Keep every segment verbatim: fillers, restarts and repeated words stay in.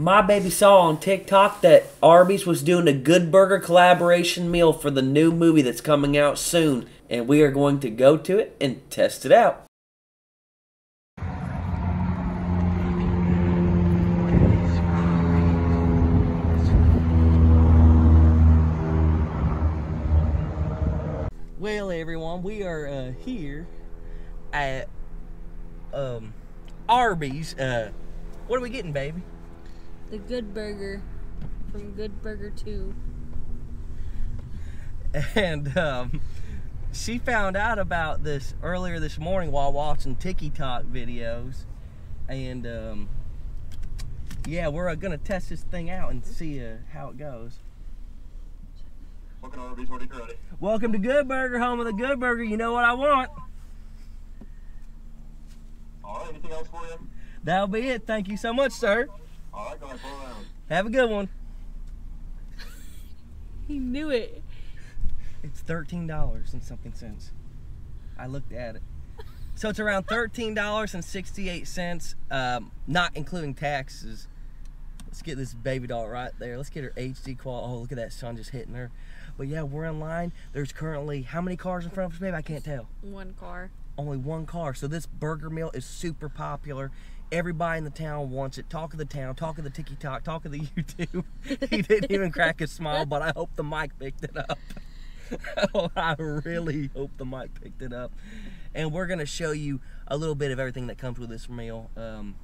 My baby saw on TikTok that Arby's was doing a Good Burger collaboration meal for the new movie that's coming out soon, and we are going to go to it and test it out. Well, everyone, we are uh, here at um, Arby's. Uh, what are we getting, baby? The Good Burger from Good Burger two. And um, she found out about this earlier this morning while watching TikTok videos. And um, yeah, we're uh, going to test this thing out and see uh, how it goes. Welcome to Arby's, what are you ready? Welcome to Good Burger, home of the Good Burger. You know what I want. All right, anything else for you? That'll be it. Thank you so much, sir. All right, go ahead, pull around. Have a good one. He knew it. It's thirteen dollars and something cents. I looked at it. So it's around thirteen dollars and sixty-eight cents, um, not including taxes. Let's get this baby doll right there. Let's get her H D quality. Oh, look at that sun just hitting her. But yeah, we're in line. There's currently how many cars in front of us, babe? I can't tell. One car. Only one car. So this burger meal is super popular. Everybody in the town wants it. Talk of the town, talk of the TikTok, talk of the YouTube. He didn't even crack his smile, but I hope the mic picked it up. Oh, I really hope the mic picked it up. And we're going to show you a little bit of everything that comes with this meal um,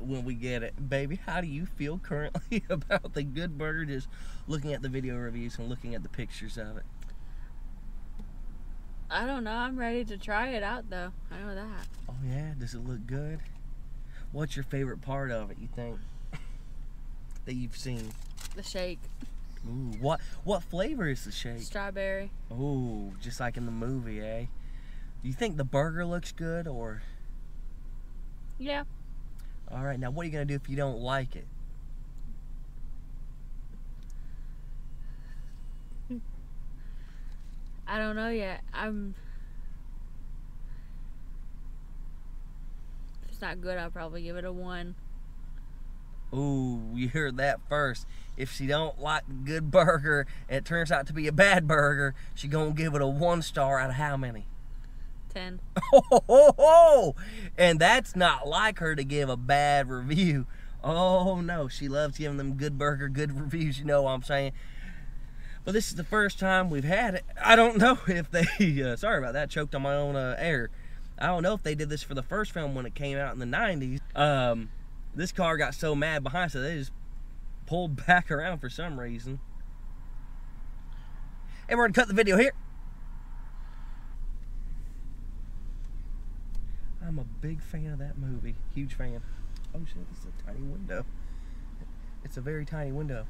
when we get it. Baby, how do you feel currently about the Good Burger, just looking at the video reviews and looking at the pictures of it? I don't know. I'm ready to try it out, though. I know that. Oh, yeah? Does it look good? What's your favorite part of it, you think, that you've seen? The shake. Ooh, what what flavor is the shake? Strawberry. Ooh, just like in the movie, eh? Do you think the burger looks good, or? Yeah. All right, now what are you going to do if you don't like it? I don't know yet. I'm... It's not good, I'll probably give it a one. Ooh, you heard that first. If she don't like Good Burger and it turns out to be a bad burger, she gonna give it a one star out of how many? Ten. Oh, ho, ho, ho. And that's not like her to give a bad review. Oh no, she loves giving them Good Burger good reviews, you know what I'm saying? But this is the first time we've had it. I don't know if they uh, sorry about that, choked on my own uh, air. I don't know if they did this for the first film when it came out in the nineties. Um, this car got so mad behind, so they just pulled back around for some reason. And we're going to cut the video here. I'm a big fan of that movie. Huge fan. Oh, shit, this is a tiny window. It's a very tiny window.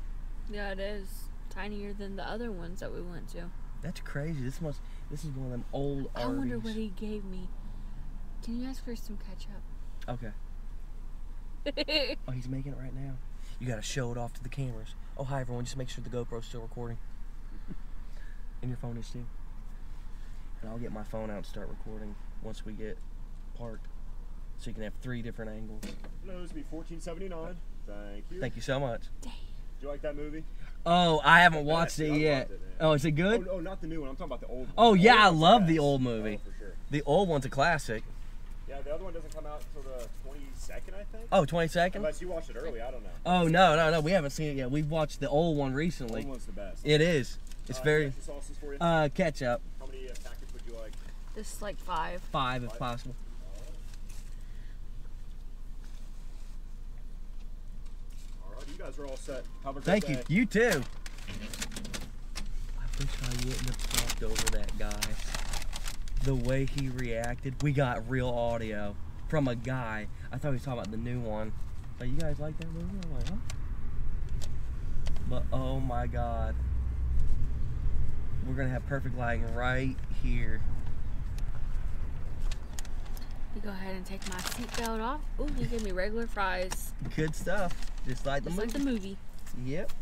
Yeah, it is. Tinier than the other ones that we went to. That's crazy. This must, This is one of them old Arby's. I wonder what he gave me. Can you ask for some ketchup? Okay. Oh, he's making it right now. You gotta show it off to the cameras. Oh, hi everyone. Just make sure the GoPro's still recording. And your phone is too. And I'll get my phone out and start recording once we get parked. So you can have three different angles. Knows me fourteen seventy-nine. Thank you. Thank you so much. Dang. Do you like that movie? Oh, I haven't watched it yet. Oh, is it good? Oh, oh, not the new one. I'm talking about the old one. Oh, yeah, I love the old movie. Oh, for sure. The old one's a classic. Yeah, the other one doesn't come out until the twenty-second, I think. Oh, twenty-second? Unless you watched it early, I don't know. Oh, no, no, no. We haven't seen it yet. We've watched the old one recently. The old one's the best. It is. It's uh, very... Ketchup sauces for you? Uh, ketchup. How many uh, packets would you like? This is like five. Five, if five? possible. Are all set. Have a great Thank day. you. You too. I wish I wouldn't have talked over that guy. The way he reacted. We got real audio from a guy. I thought he was talking about the new one. Like, you guys like that movie? I'm like, huh? But oh my God. We're going to have perfect lighting right here. You go ahead and take my seatbelt off. Ooh, you gave me regular fries. Good stuff. Just like the Just movie. Just like the movie. Yep.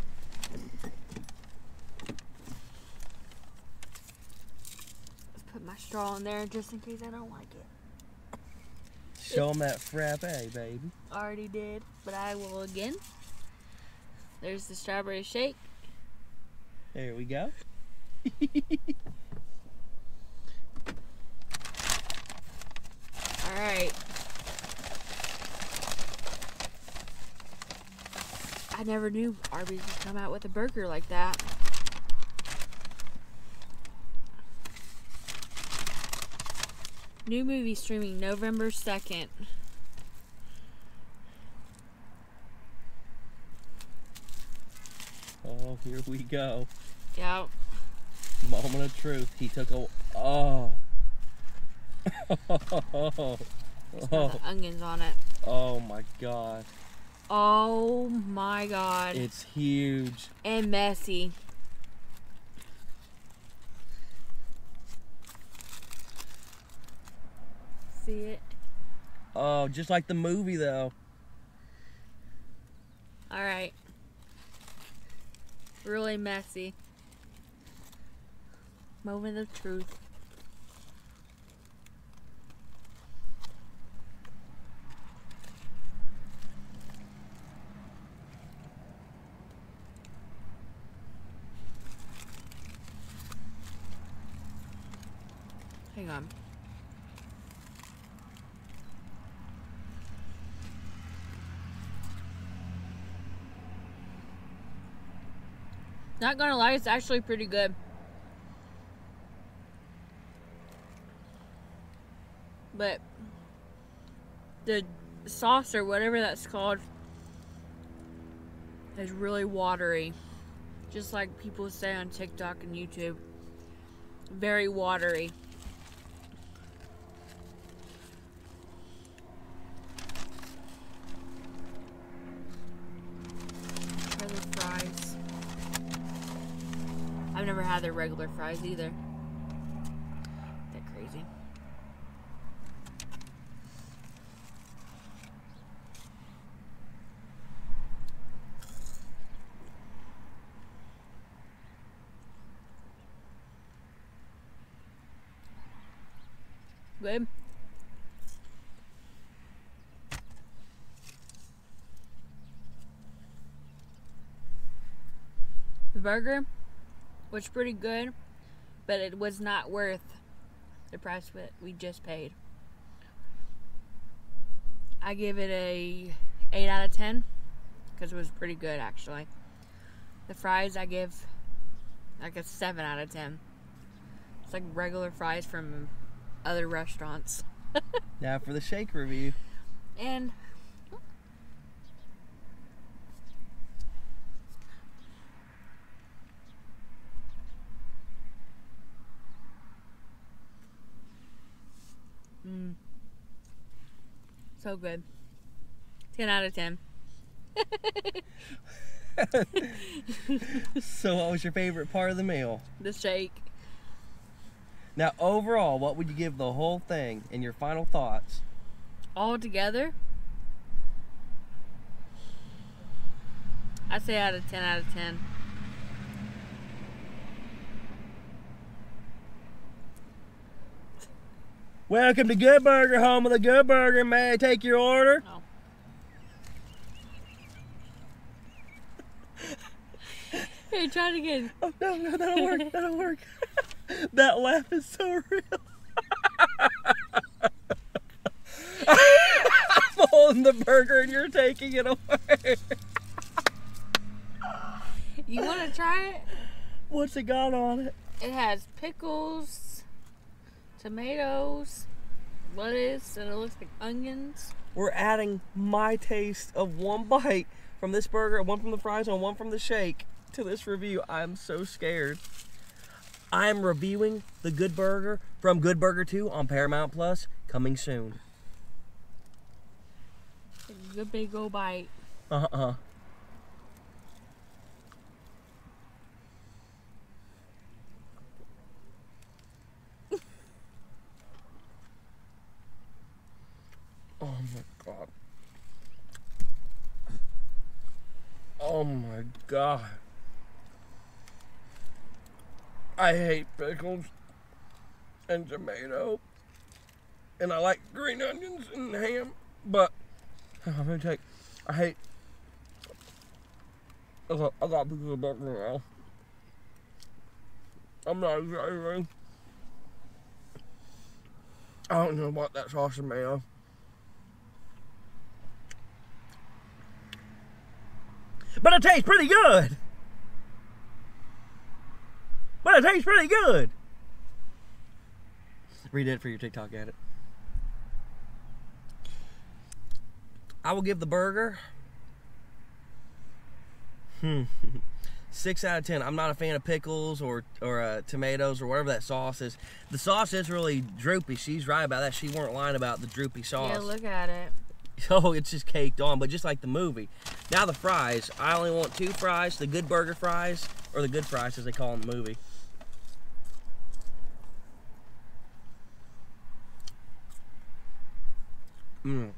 Let's put my straw in there just in case I don't like it. Show them that frappe, baby. Already did, but I will again. There's the strawberry shake. There we go. All right. I never knew Arby's would come out with a burger like that. New movie streaming November second. Oh, here we go. Yep. Moment of truth. He took a... Oh. Oh. It's got the onions on it. Oh, my God. Oh, my God. It's huge. And messy. See it? Oh, just like the movie, though. All right. Really messy. Moment of truth. Hang on. Not gonna lie, it's actually pretty good. But the sauce or whatever that's called is really watery. Just like people say on TikTok and YouTube. Very watery. I've never had their regular fries either. They're crazy. Good. The burger was pretty good, but it was not worth the price that we just paid. I give it a eight out of ten because it was pretty good actually. The fries I give like a seven out of ten. It's like regular fries from other restaurants. Now for the shake review. And Mm. so good. ten out of ten. So what was your favorite part of the meal? The shake. Now overall, what would you give the whole thing and your final thoughts? All together? I say out of ten out of ten. Welcome to Good Burger, home of the Good Burger. May I take your order? No. Hey, try it again. Oh, no, no, that'll work. That'll work. That laugh is so real. I'm holding the burger and you're taking it away. You want to try it? What's it got on it? It has pickles, tomatoes, lettuce, and it looks like onions. We're adding my taste of one bite from this burger, one from the fries, and one from the shake to this review. I'm so scared. I am reviewing the Good Burger from Good Burger two on Paramount Plus, coming soon. It's a big old bite. Uh-uh. Oh my God. Oh my God. I hate pickles and tomato. and I like green onions and ham, but I'm gonna take, I hate, I got, I got pieces of burger now. I'm not exaggerating. I don't know about that sauce and mayo. But it tastes pretty good. But it tastes pretty good. Read it for your TikTok edit. I will give the burger hmm, six out of ten. I'm not a fan of pickles or, or uh, tomatoes or whatever that sauce is. The sauce is really droopy. She's right about that. She weren't lying about the droopy sauce. Yeah, look at it. Oh, it's just caked on, but just like the movie. Now the fries. I only want two fries, the Good Burger fries, or the good fries as they call them in the movie. Mmm.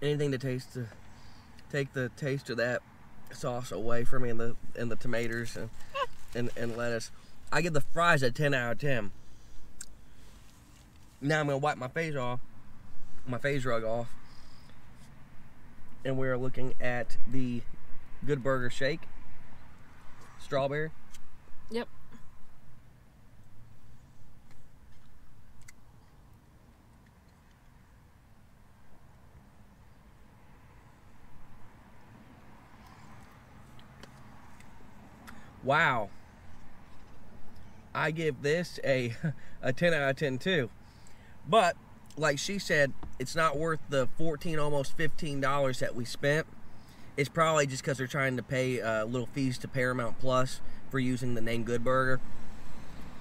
Anything to taste to take the taste of that sauce away from me, and the and the tomatoes and and, and lettuce. I give the fries a ten out of ten. Now I'm gonna wipe my face off. my face rug off, and we're looking at the Good Burger shake, strawberry. Yep. Wow. I give this a a ten out of ten too, but like she said, it's not worth the fourteen, almost fifteen dollars that we spent. It's probably just because they're trying to pay uh, little fees to Paramount Plus for using the name Good Burger.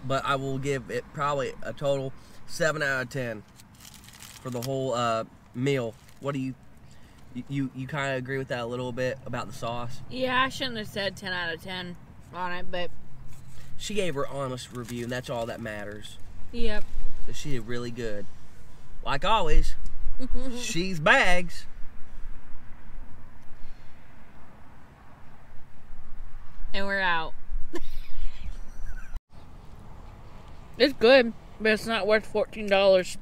But I will give it probably a total seven out of ten for the whole uh, meal. What do you you you kind of agree with that a little bit about the sauce? Yeah, I shouldn't have said ten out of ten on it, but she gave her honest review, and that's all that matters. Yep. So she did really good. Like always, she's bags. And we're out. It's good, but it's not worth fourteen dollars.